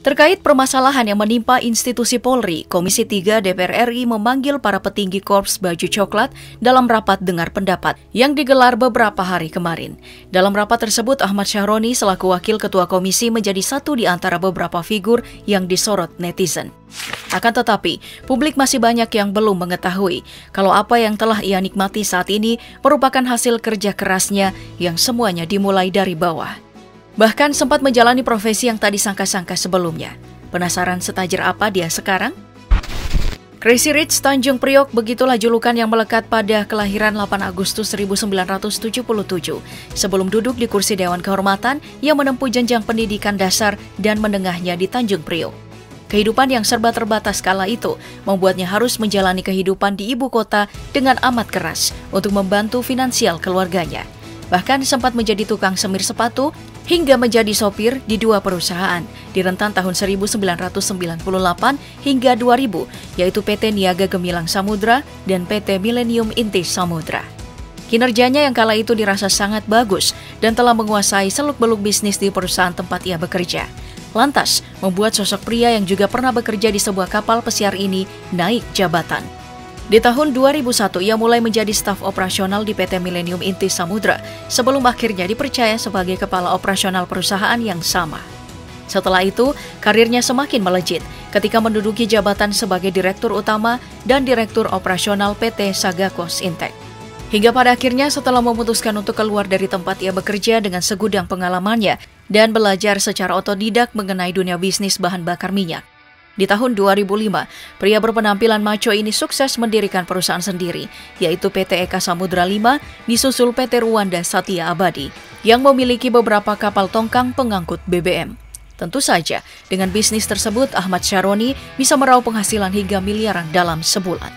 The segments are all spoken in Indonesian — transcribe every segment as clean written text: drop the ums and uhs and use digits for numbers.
Terkait permasalahan yang menimpa institusi Polri, Komisi III DPR RI memanggil para petinggi Korps Baju Coklat dalam rapat dengar pendapat yang digelar beberapa hari kemarin. Dalam rapat tersebut, Ahmad Sahroni selaku Wakil Ketua Komisi menjadi satu di antara beberapa figur yang disorot netizen. Akan tetapi, publik masih banyak yang belum mengetahui kalau apa yang telah ia nikmati saat ini merupakan hasil kerja kerasnya yang semuanya dimulai dari bawah. Bahkan sempat menjalani profesi yang tak disangka-sangka sebelumnya. Penasaran setajir apa dia sekarang? Crazy Rich Tanjung Priok, begitulah julukan yang melekat pada kelahiran 8 Agustus 1977 sebelum duduk di kursi Dewan Kehormatan yang menempuh jenjang pendidikan dasar dan menengahnya di Tanjung Priok. Kehidupan yang serba terbatas kala itu membuatnya harus menjalani kehidupan di ibu kota dengan amat keras untuk membantu finansial keluarganya. Bahkan sempat menjadi tukang semir sepatu hingga menjadi sopir di dua perusahaan di rentan tahun 1998 hingga 2000, yaitu PT Niaga Gemilang Samudra dan PT Millennium Inti Samudra. Kinerjanya yang kala itu dirasa sangat bagus dan telah menguasai seluk-beluk bisnis di perusahaan tempat ia bekerja. Lantas, membuat sosok pria yang juga pernah bekerja di sebuah kapal pesiar ini naik jabatan. Di tahun 2001, ia mulai menjadi staf operasional di PT Millennium Inti Samudra sebelum akhirnya dipercaya sebagai kepala operasional perusahaan yang sama. Setelah itu, karirnya semakin melejit ketika menduduki jabatan sebagai Direktur Utama dan Direktur Operasional PT Sagakos Intek. Hingga pada akhirnya setelah memutuskan untuk keluar dari tempat ia bekerja dengan segudang pengalamannya dan belajar secara otodidak mengenai dunia bisnis bahan bakar minyak. Di tahun 2005, pria berpenampilan maco ini sukses mendirikan perusahaan sendiri, yaitu PT Eka Samudra V, disusul PT Ruan dan Satya Abadi, yang memiliki beberapa kapal tongkang pengangkut BBM. Tentu saja, dengan bisnis tersebut, Ahmad Sahroni bisa meraup penghasilan hingga miliaran dalam sebulan.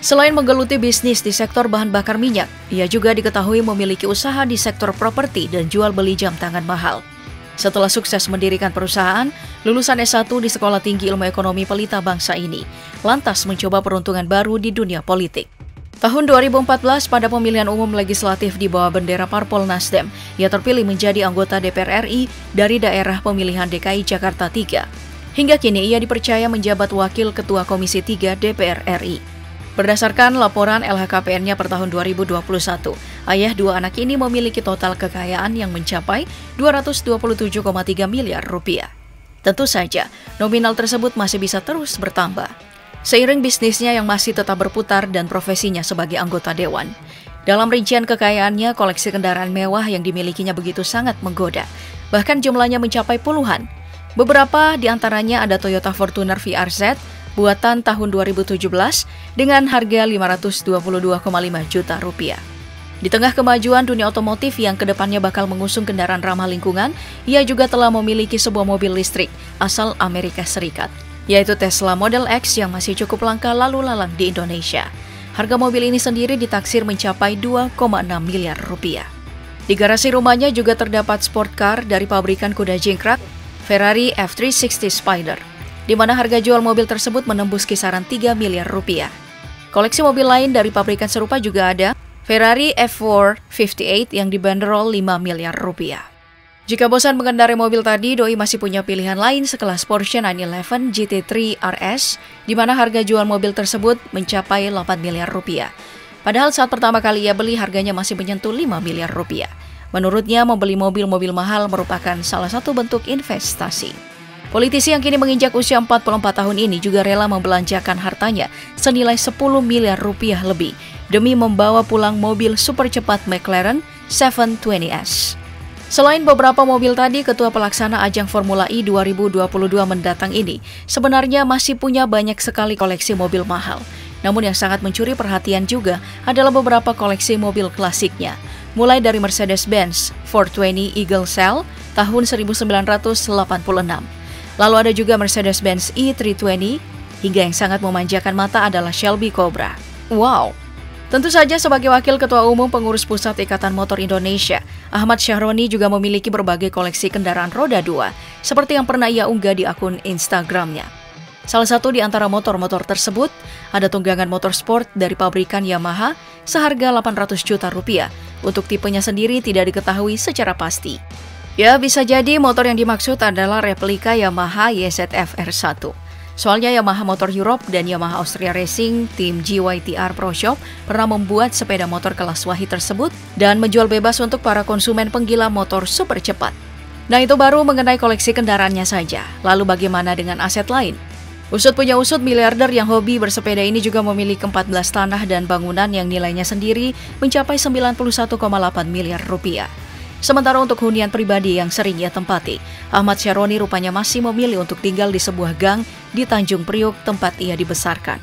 Selain menggeluti bisnis di sektor bahan bakar minyak, ia juga diketahui memiliki usaha di sektor properti dan jual-beli jam tangan mahal. Setelah sukses mendirikan perusahaan, lulusan S1 di Sekolah Tinggi Ilmu Ekonomi Pelita Bangsa ini, lantas mencoba peruntungan baru di dunia politik. Tahun 2014, pada pemilihan umum legislatif di bawah bendera Parpol Nasdem, ia terpilih menjadi anggota DPR RI dari daerah pemilihan DKI Jakarta III. Hingga kini, ia dipercaya menjabat Wakil Ketua Komisi III DPR RI. Berdasarkan laporan LHKPN-nya per tahun 2021, ayah dua anak ini memiliki total kekayaan yang mencapai 227,3 miliar rupiah. Tentu saja, nominal tersebut masih bisa terus bertambah, seiring bisnisnya yang masih tetap berputar dan profesinya sebagai anggota Dewan. Dalam rincian kekayaannya, koleksi kendaraan mewah yang dimilikinya begitu sangat menggoda, bahkan jumlahnya mencapai puluhan. Beberapa di antaranya ada Toyota Fortuner VRZ, buatan tahun 2017 dengan harga 522,5 juta rupiah. Di tengah kemajuan dunia otomotif yang kedepannya bakal mengusung kendaraan ramah lingkungan, ia juga telah memiliki sebuah mobil listrik asal Amerika Serikat, yaitu Tesla Model X yang masih cukup langka lalu lalang di Indonesia. Harga mobil ini sendiri ditaksir mencapai 2,6 miliar rupiah. Di garasi rumahnya juga terdapat sport car dari pabrikan kuda jingkrak, Ferrari F360 Spider, di mana harga jual mobil tersebut menembus kisaran 3 miliar rupiah. Koleksi mobil lain dari pabrikan serupa juga ada Ferrari F458 yang dibanderol 5 miliar rupiah. Jika bosan mengendarai mobil tadi, doi masih punya pilihan lain sekelas Porsche 911 GT3 RS, di mana harga jual mobil tersebut mencapai 8 miliar rupiah. Padahal saat pertama kali ia beli harganya masih menyentuh 5 miliar rupiah. Menurutnya, membeli mobil-mobil mahal merupakan salah satu bentuk investasi. Politisi yang kini menginjak usia 44 tahun ini juga rela membelanjakan hartanya senilai 10 miliar rupiah lebih demi membawa pulang mobil super cepat McLaren 720S. Selain beberapa mobil tadi, Ketua Pelaksana Ajang Formula E 2022 mendatang ini sebenarnya masih punya banyak sekali koleksi mobil mahal. Namun yang sangat mencuri perhatian juga adalah beberapa koleksi mobil klasiknya, mulai dari Mercedes-Benz 420 Eagle Cell tahun 1986. Lalu ada juga Mercedes-Benz E320, hingga yang sangat memanjakan mata adalah Shelby Cobra. Wow! Tentu saja sebagai Wakil Ketua Umum Pengurus Pusat Ikatan Motor Indonesia, Ahmad Sahroni juga memiliki berbagai koleksi kendaraan roda dua, seperti yang pernah ia unggah di akun Instagramnya. Salah satu di antara motor-motor tersebut, ada tunggangan motor sport dari pabrikan Yamaha seharga 800 juta rupiah. Untuk tipenya sendiri tidak diketahui secara pasti. Ya, bisa jadi motor yang dimaksud adalah replika Yamaha YZF-R1. Soalnya Yamaha Motor Europe dan Yamaha Austria Racing, tim GYTR Pro Shop, pernah membuat sepeda motor kelas wahid tersebut dan menjual bebas untuk para konsumen penggila motor super cepat. Nah, itu baru mengenai koleksi kendaraannya saja. Lalu bagaimana dengan aset lain? Usut punya usut, miliarder yang hobi bersepeda ini juga memiliki 14 tanah dan bangunan yang nilainya sendiri mencapai 91,8 miliar rupiah. Sementara untuk hunian pribadi yang sering ia tempati, Ahmad Sahroni rupanya masih memilih untuk tinggal di sebuah gang di Tanjung Priuk tempat ia dibesarkan.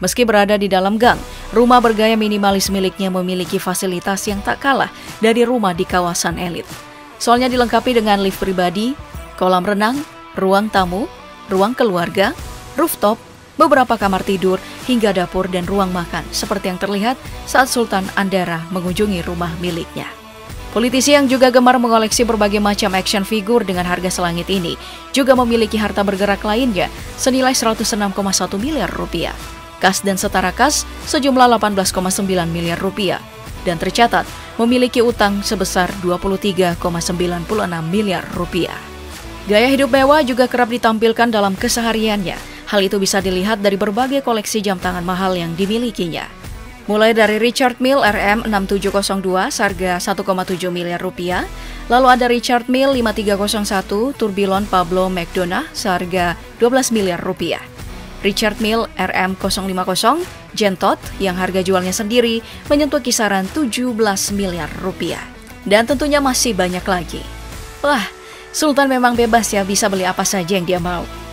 Meski berada di dalam gang, rumah bergaya minimalis miliknya memiliki fasilitas yang tak kalah dari rumah di kawasan elit. Soalnya dilengkapi dengan lift pribadi, kolam renang, ruang tamu, ruang keluarga, rooftop, beberapa kamar tidur, hingga dapur dan ruang makan seperti yang terlihat saat Sultan Andera mengunjungi rumah miliknya. Politisi yang juga gemar mengoleksi berbagai macam action figure dengan harga selangit ini juga memiliki harta bergerak lainnya senilai 106,1 miliar rupiah. Kas dan setara kas sejumlah 18,9 miliar rupiah dan tercatat memiliki utang sebesar 23,96 miliar rupiah. Gaya hidup mewah juga kerap ditampilkan dalam kesehariannya. Hal itu bisa dilihat dari berbagai koleksi jam tangan mahal yang dimilikinya. Mulai dari Richard Mille RM6702 seharga 1,7 miliar rupiah, lalu ada Richard Mille 5301 Tourbillon Pablo McDonough seharga 12 miliar rupiah. Richard Mille RM050 Gentot yang harga jualnya sendiri menyentuh kisaran 17 miliar rupiah. Dan tentunya masih banyak lagi. Wah, Sultan memang bebas ya, bisa beli apa saja yang dia mau.